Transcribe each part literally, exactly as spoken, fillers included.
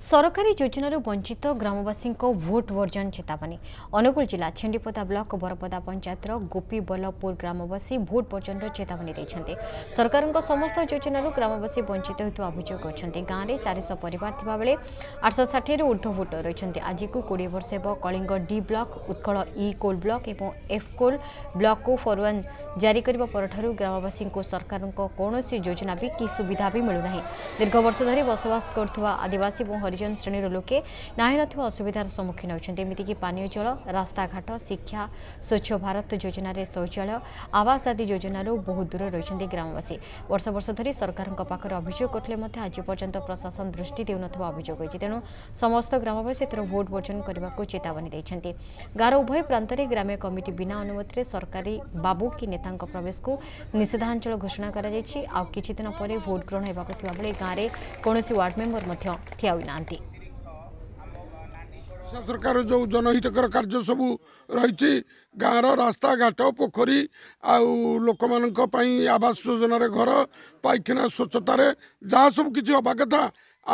सरकारी योजन वंचित ग्रामवासी भोट वर्जन चेतावनी। अनुगुल जिला छेंडीपदा ब्लॉक बरपदा पंचायत गोपी बलपुर ग्रामवासी भोट वर्जन चेतावनी देते। सरकार समस्त योजन ग्रामवासी वंचित होता अभियोग करते। गाँव में चार सौ परिवार आठ सौ षाठी ऊर्ध्व भोटर रही। आज को कोड़े वर्ष हो Kalinga D block Utkal E coal block और एफ कोल ब्लक को फरवान जारी करने पर ग्रामवासी सरकार कौन योजना भी कि सुविधा भी मिलूना। दीर्घ वर्ष धरी बसवास करुवा आदिवासी हरिजन श्रेणी लोके नाहि नथिबा असुविधार सम्मुखीन होउछन्ते। एमितिकि पानीय जल रास्ताघाट शिक्षा स्वच्छ भारत योजना शौचालय आवास आदि योजनार बहुत दूर रही ग्रामवासी। वर्ष वर्ष धरी सरकार पाखर अभियोग करते आज पर्यंत प्रशासन दृष्टि देउनथिबा अभियोग होइछि। तेणु समस्त ग्रामवासी तर भोट वर्जन करने चेतावनी देइछन्ते। गाँव उभय प्रांतरे ग्राम्य कमिटी बिना अनुमति सरकारी बाबू कि नेता प्रवेश को निषेधांचल घोषणा कर किछि दिन पर भोट ग्रहण होगा बेले गाँव में कौन वार्ड मेम्बर ठिया होइना। सरकार जो जनहितकर कार्य सब रही गाँव रास्ता घाट पोखरी आक मानी आवास योजना घर पायखाना स्वच्छतार जहाँ सब किसी हवा कथा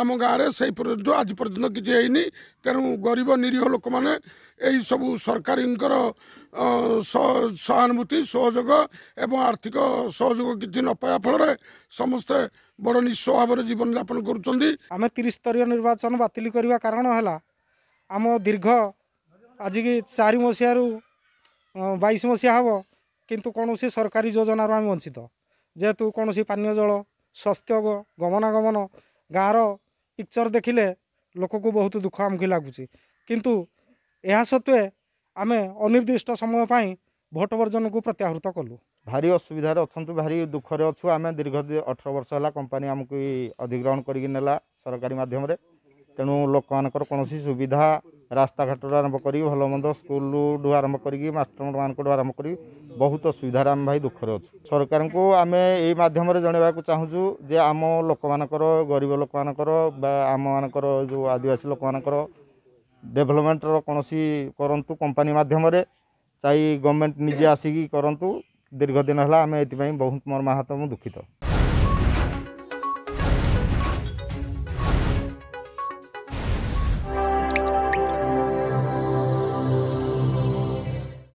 आम गाँव में आज पर्यटन किसी होनी। तेणु गरीब निरीह लोक मैंने यही सब सरकारी सहानुभूति सहयोग एवं आर्थिक सहयोग किसी न पाया फल समस्ते बड़ निश्चय भाव जीवन यापन करें। त्रिस्तरीय निर्वाचन बातिल करने कारण है आम दीर्घ आज की चार मसीह बैश मसीहा हे कितु कौन सरकारी योजना आम वंचित जेहेतु कौन पानी जल स्वास्थ्य गमनागमन गाँव पिक्चर देखिले लोक को बहुत दुख आमुखी लगुच किंतु यह सत्वे आम अनिर्दिष्ट समय पर भोट वर्जन को प्रत्याहृत कलु। भारी असुविधार अच्छा भारी दुखर अच्छु आम दीर्घ अठर वर्ष है कंपानी आमको अधिग्रहण करला सरकारी मध्यम तेणु लोक मानकर कौन सुविधा रास्ता घाट आरंभ कर भलमंद स्कूल ढू आरंभ करी मास्टर मानू आरंभ कर बहुत असुविधार आम भाई दुखर अच्छु। सरकार को आम यही मध्यम जनवा चाहूँ जे आम लोक मानकर गरीब लोक मानकर आम मानकर जो आदिवासी लोक मानकर डेभलपमेंटर कौन करूँ कंपानी मध्यम चाहे गवर्नमेंट निजे आसिकी करूँ। दीर्घ दिन है आम ए बहुत मर्माहत दुखित।